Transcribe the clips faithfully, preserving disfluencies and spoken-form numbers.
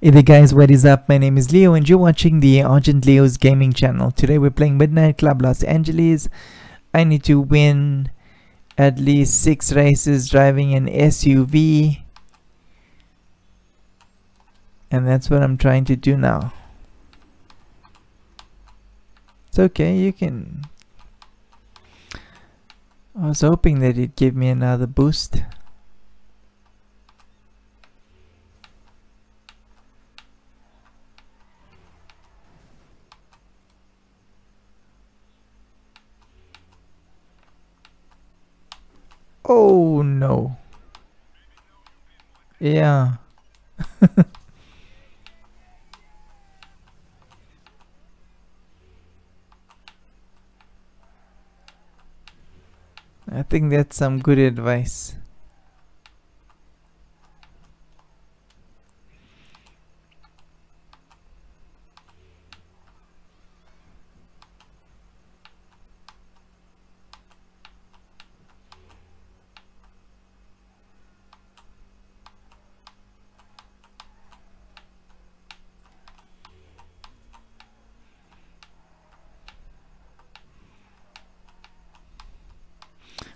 Hey there guys, what is up? My name is Leo and you're watching the Argentleo's gaming channel. Today we're playing Midnight Club Los Angeles. I need to win at least six races driving an S U V. And that's what I'm trying to do now. It's okay, you can... I was hoping that it'd give me another boost. Oh no. Yeah. I think that's some good advice.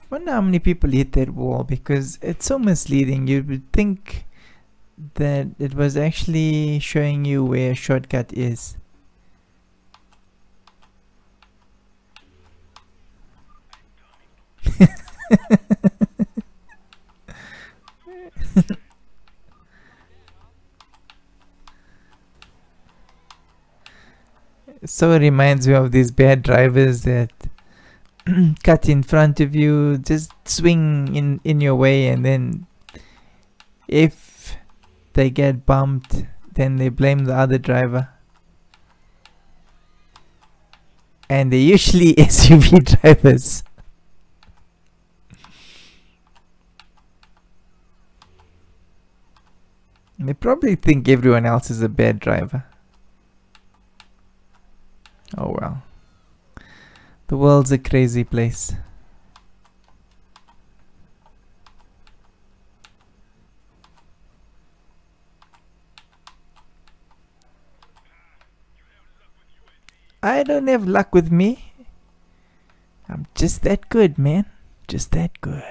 I wonder how many people hit that wall, because it's so misleading. You would think that it was actually showing you where a shortcut is. So it reminds me of these bad drivers that cut in front of you, just swing in in your way, and then if they get bumped, then they blame the other driver, and they're usually S U V drivers. They probably think everyone else is a bad driver. Oh well. The world's a crazy place. I don't have luck with me. I'm just that good, man. Just that good.